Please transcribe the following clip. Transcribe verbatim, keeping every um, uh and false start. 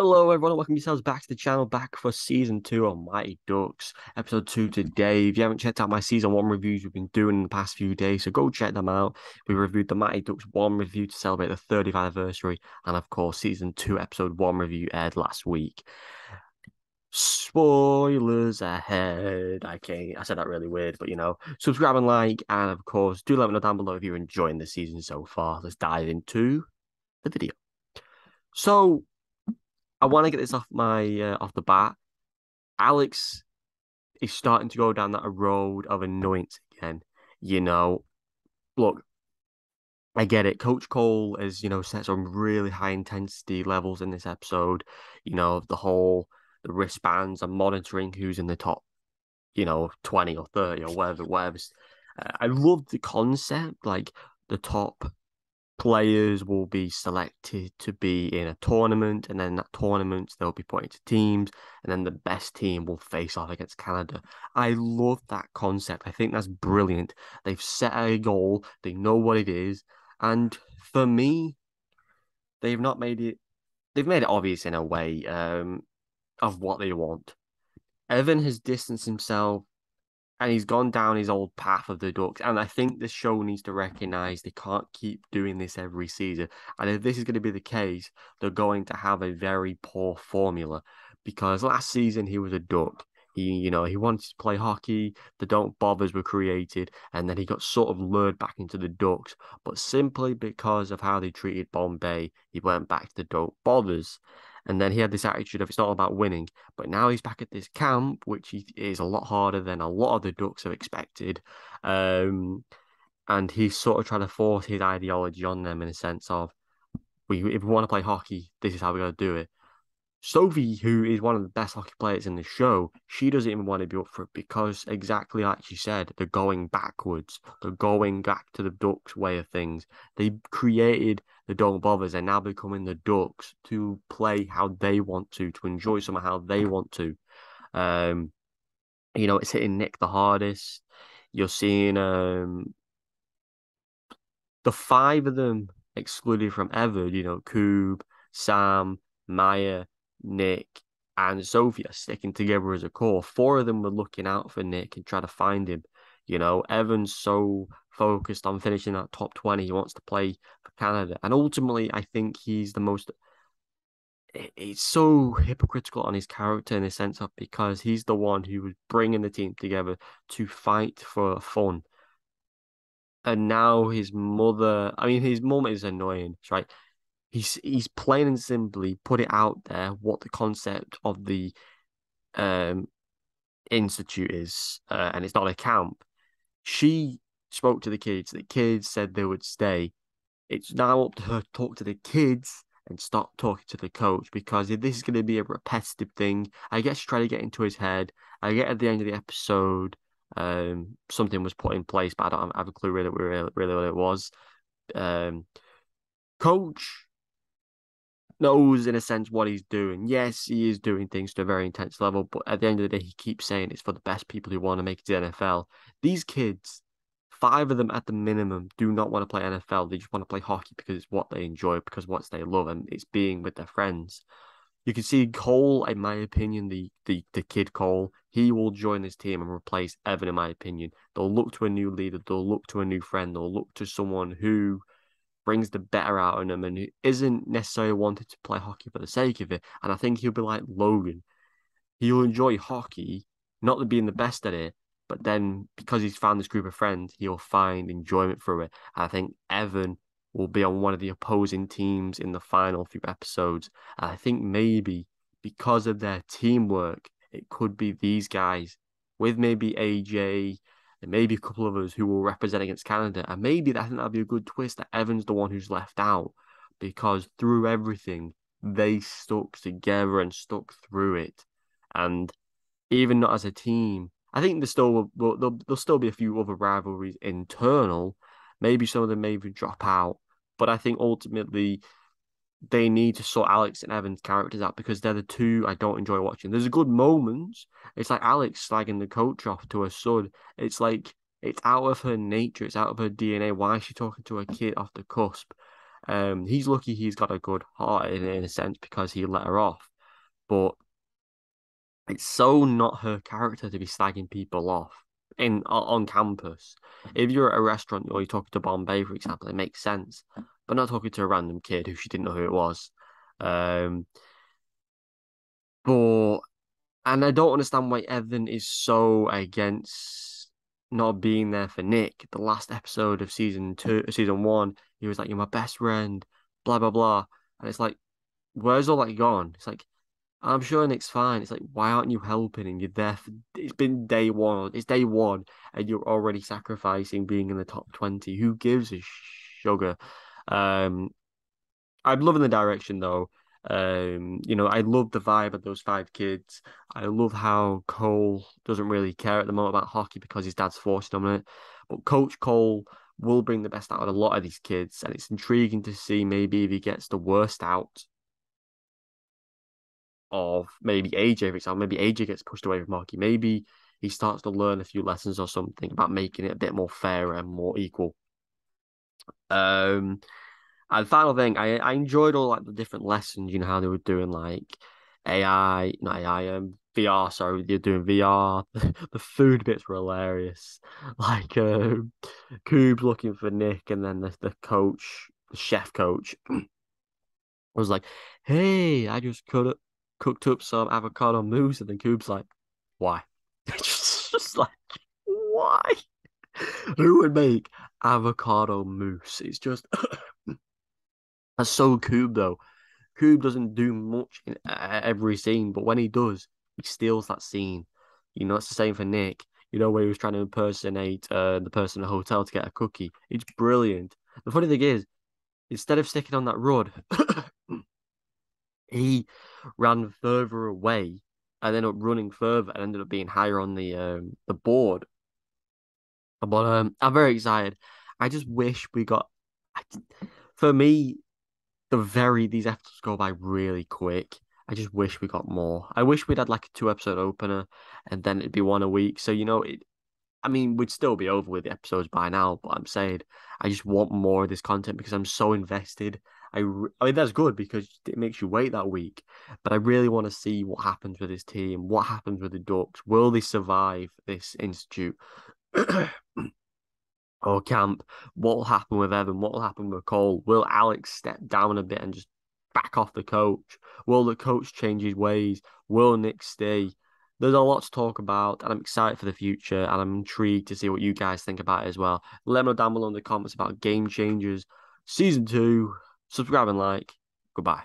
Hello everyone, welcome yourselves back to the channel, back for season two of Mighty Ducks, episode two today. If you haven't checked out my season one reviews we've been doing in the past few days, so go check them out. We reviewed the Mighty Ducks one review to celebrate the thirtieth anniversary, and of course season two episode one review aired last week. Spoilers ahead. I can't, I said that really weird, but you know, subscribe and like, and of course do let me know down below if you're enjoying the season so far. Let's dive into the video. So I want to get this off my uh, off the bat. Alex is starting to go down that road of annoyance again. You know, look, I get it. Coach Cole is, you know, set some really high intensity levels in this episode. You know, the whole the wristbands and monitoring who's in the top, you know, twenty or thirty or whatever. Whatever. Uh, I love the concept, like the top players will be selected to be in a tournament, and then that tournament they'll be put into teams, and then the best team will face off against Canada. I love that concept. I think that's brilliant. They've set a goal, they know what it is, and for me, they've not made it they've made it obvious in a way um of what they want. Evan has distanced himself and he's gone down his old path of the Ducks. And I think the show needs to recognise they can't keep doing this every season. And if this is going to be the case, they're going to have a very poor formula. Because last season, he was a Duck. He, you know, he wanted to play hockey. The Don't Bothers were created. And then he got sort of lured back into the Ducks. But simply because of how they treated Bombay, he went back to the Don't Bothers. And then he had this attitude of it's not all about winning. But now he's back at this camp, which is a lot harder than a lot of the Ducks have expected. Um, and he's sort of trying to force his ideology on them in a sense of, we if we want to play hockey, this is how we got to do it. Sophie, who is one of the best hockey players in the show, she doesn't even want to be up for it because, exactly like she said, they're going backwards. They're going back to the Ducks' way of things. They created the Don't Bothers and now becoming the Ducks to play how they want to, to enjoy somehow how they want to. Um, you know, it's hitting Nick the hardest. You're seeing um, the five of them excluded from Evan, you know, Coob, Sam, Maya, Nick and Sophie are sticking together as a core. Four of them were looking out for Nick and trying to find him. You know, Evan's so focused on finishing that top twenty. He wants to play for Canada. And ultimately, I think he's the most... It's so hypocritical on his character in the sense of because he's the one who was bringing the team together to fight for fun. And now his mother... I mean, his mum is annoying, right? He's, he's plain and simply put it out there what the concept of the um, institute is, uh, and it's not a camp. She spoke to the kids. The kids said they would stay. It's now up to her to talk to the kids and stop talking to the coach, because if this is going to be a repetitive thing, I guess she tried to get into his head. I get at the end of the episode, um, something was put in place, but I don't have a clue really, really, really what it was. Um, coach... knows in a sense what he's doing. Yes, he is doing things to a very intense level, but at the end of the day, he keeps saying it's for the best people who want to make it to the N F L. These kids, five of them at the minimum, do not want to play N F L. They just want to play hockey because it's what they enjoy, because what they love, and it's being with their friends. You can see Cole, in my opinion, the, the, the kid Cole, he will join this team and replace Evan, in my opinion. They'll look to a new leader. They'll look to a new friend. They'll look to someone who brings the better out in him and who isn't necessarily wanted to play hockey for the sake of it. And I think he'll be like Logan. He'll enjoy hockey, not being the best at it, but then because he's found this group of friends, he'll find enjoyment through it. And I think Evan will be on one of the opposing teams in the final few episodes. And I think maybe because of their teamwork, it could be these guys with maybe A J, and maybe a couple of us who will represent against Canada. And maybe I think that'll be a good twist that Evan's the one who's left out, because through everything, they stuck together and stuck through it. And even not as a team, I think there's still, there'll, there'll still be a few other rivalries internal. Maybe some of them maybe drop out. But I think ultimately they need to sort Alex and Evan's characters out, because they're the two I don't enjoy watching. There's a good moments. It's like Alex slagging the coach off to her son. It's like, it's out of her nature. It's out of her D N A. Why is she talking to a kid off the cusp? Um, he's lucky he's got a good heart in, in a sense, because he let her off. But it's so not her character to be snagging people off in on campus. If you're at a restaurant or you're talking to Bombay, for example, it makes sense. But not talking to a random kid who she didn't know who it was. Um, but and I don't understand why Evan is so against not being there for Nick. The last episode of season two, season one, he was like, "You're my best friend," blah blah blah, and it's like, where's all that gone? It's like, I'm sure Nick's fine. It's like, why aren't you helping? And you're there for, it's been day one. It's day one, and you're already sacrificing being in the top twenty. Who gives a sugar? Um, I'm loving the direction, though. Um, you know, I love the vibe of those five kids. I love how Cole doesn't really care at the moment about hockey because his dad's forcing him on it. But Coach Cole will bring the best out of a lot of these kids, and it's intriguing to see maybe if he gets the worst out of maybe A J, for example. Maybe A J gets pushed away from hockey. Maybe he starts to learn a few lessons or something about making it a bit more fair and more equal. Um, and final thing, I, I enjoyed all like the different lessons, you know, how they were doing like A I, not A I, um, V R, sorry, they're doing V R. The food bits were hilarious. Like um, Coob's looking for Nick, and then the, the coach, the chef coach, was like, "Hey, I just cut up cooked up some avocado mousse," and then Coob's like, "Why?" just, just like, why? Who would make avocado mousse? It's just that's so Coob though. Coob doesn't do much in every scene, but when he does, he steals that scene. You know, it's the same for Nick. You know, where he was trying to impersonate uh, the person in a hotel to get a cookie. It's brilliant. The funny thing is, instead of sticking on that rod, he ran further away and ended up running further and ended up being higher on the um, the board. But um, I'm very excited. I just wish we got... I, for me, the very these episodes go by really quick. I just wish we got more. I wish we'd had like a two-episode opener and then it'd be one a week. So, you know, it. I mean, we'd still be over with the episodes by now, but I'm saying I just want more of this content because I'm so invested. I, I mean, that's good because it makes you wait that week. But I really want to see what happens with this team, what happens with the Ducks. Will they survive this institute or camp? What will happen with Evan? What will happen with Cole? Will Alex step down a bit and just back off the coach? Will the coach change his ways? Will Nick stay? There's a lot to talk about, and I'm excited for the future, and I'm intrigued to see what you guys think about it as well. Let me know down below in the comments about Game Changers Season two. Subscribe and like. Goodbye.